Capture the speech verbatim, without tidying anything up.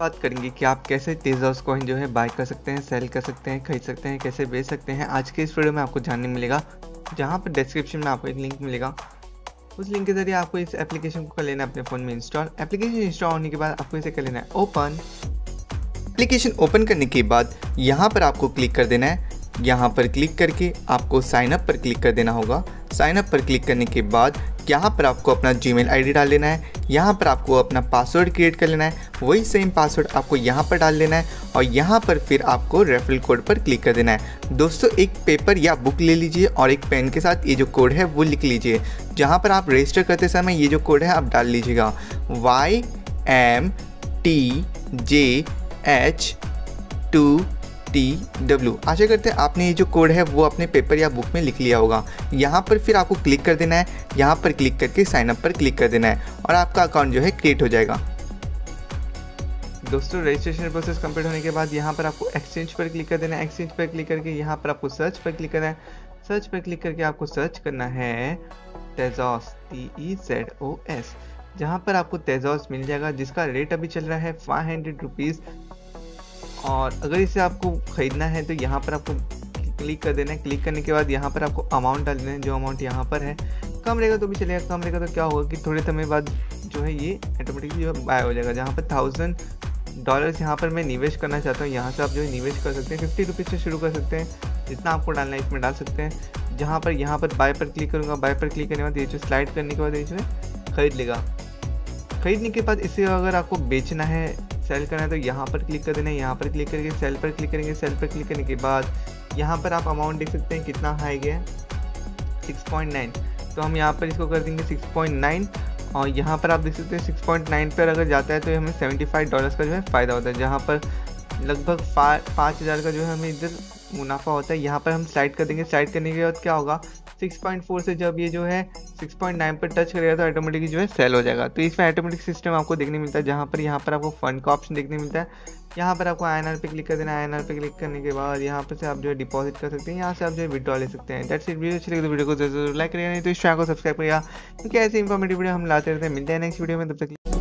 बात करेंगे कि आप कैसे तेजोस कॉइन जो है बाय कर सकते हैं, सेल कर सकते हैं, खरीद सकते हैं, कैसे बेच सकते हैं। आज के इस वीडियो में आपको जानने मिलेगा, जहां पर डिस्क्रिप्शन में आपको एक लिंक मिलेगा, उस लिंक के जरिए आपको इस एप्लीकेशन को कर लेना है अपने फ़ोन में इंस्टॉल। एप्लीकेशन इंस्टॉल होने के बाद आपको इसे कर लेना है ओपन। एप्लीकेशन ओपन करने के बाद यहाँ पर आपको क्लिक कर देना है। यहाँ पर क्लिक करके आपको साइनअप पर क्लिक कर देना होगा। साइनअप पर क्लिक करने के बाद यहाँ पर आपको अपना जीमेल आईडी डाल लेना है। यहाँ पर आपको अपना पासवर्ड क्रिएट कर लेना है, वही सेम पासवर्ड आपको यहाँ पर डाल लेना है और यहाँ पर फिर आपको रेफरल कोड पर क्लिक कर देना है। दोस्तों, एक पेपर या बुक ले लीजिए और एक पेन के साथ ये जो कोड है वो लिख लीजिए। जहाँ पर आप रजिस्टर करते समय ये जो कोड है आप डाल लीजिएगा, Y M T J H two T W. आशा करते हैं आपने ये जो कोड है वो अपने पेपर या बुक में लिख लिया होगा। यहाँ पर फिर आपको क्लिक कर देना है। यहाँ पर क्लिक करके साइनअप पर क्लिक कर देना है और आपका अकाउंट जो है क्रिएट हो जाएगा। दोस्तों, रजिस्ट्रेशन प्रोसेस कंप्लीट होने के बाद यहाँ पर आपको एक्सचेंज पर क्लिक कर देना है। एक्सचेंज पर क्लिक करके यहाँ पर आपको सर्च पर क्लिक करना है। सर्च पर क्लिक करके आपको सर्च करना है Tezos, T E Z O S. जहाँ पर आपको टेजोस मिल जाएगा, जिसका रेट अभी चल रहा है फाइव हंड्रेड रुपीज़। और अगर इसे आपको ख़रीदना है तो यहाँ पर आपको क्लिक कर देना है। क्लिक करने के बाद यहाँ पर आपको अमाउंट डाल देना है, जो अमाउंट यहाँ पर है। कम रहेगा तो भी चलेगा, कम रहेगा तो क्या होगा कि थोड़े समय बाद जो है ये ऑटोमेटिकली बाय हो जाएगा। जहाँ पर थाउजेंड डॉलर्स यहाँ पर मैं निवेश करना चाहता हूँ, यहाँ से आप जो है निवेश कर सकते हैं। फिफ्टी रुपीज़ से शुरू कर सकते हैं, जितना आपको डालना है इसमें डाल सकते हैं। जहाँ पर यहाँ पर बाय पर क्लिक करूँगा, बाय पर क्लिक करने के बाद ये जो स्लाइड करने के बाद ये जो है ख़रीद लेगा। ख़रीदने के बाद इसे अगर आपको बेचना है, सेल करना है तो यहाँ पर क्लिक कर देना है। यहाँ पर क्लिक करके सेल पर क्लिक करेंगे। सेल पर क्लिक करने के बाद यहाँ पर आप अमाउंट देख सकते हैं कितना हाई गया, सिक्स पॉइंट नाइन। तो हम यहाँ पर इसको कर देंगे सिक्स पॉइंट नाइन और यहाँ पर आप देख सकते हैं सिक्स पॉइंट नाइन पर अगर जाता है तो हमें सेवेंटी फाइव डॉलर्स का जो है फ़ायदा होता है। जहाँ पर लगभग पाँच हज़ार का जो है हमें इधर मुनाफा होता है। यहाँ पर हम स्लाइड कर देंगे। स्लाइड करने के बाद क्या होगा, सिक्स पॉइंट फोर से जब ये जो है सिक्स पॉइंट नाइन पर टच करेगा तो ऑटोमेटिकली जो है सेल हो जाएगा। तो इसमें ऑटोमेटिक सिस्टम आपको देखने मिलता है। जहाँ पर यहाँ पर आपको फंड का ऑप्शन देखने मिलता है। यहाँ पर आपको आई एन आर पे क्लिक कर देना है। आई एन आर पे क्लिक करने के बाद यहाँ पर से आप जो है डिपॉजिट कर सकते हैं, यहाँ से आप जो है विड्रॉ ले सकते हैं। That's it. वीडियो अच्छी लगी तो वीडियो को जरूर लाइक करिएगा, नहीं तो इस चैनल को सब्सक्राइब करिएगा, क्योंकि ऐसे इंफॉर्मेटिव वीडियो हम लाते रहते हैं। मिलते हैं नेक्स्ट वीडियो में, तब तक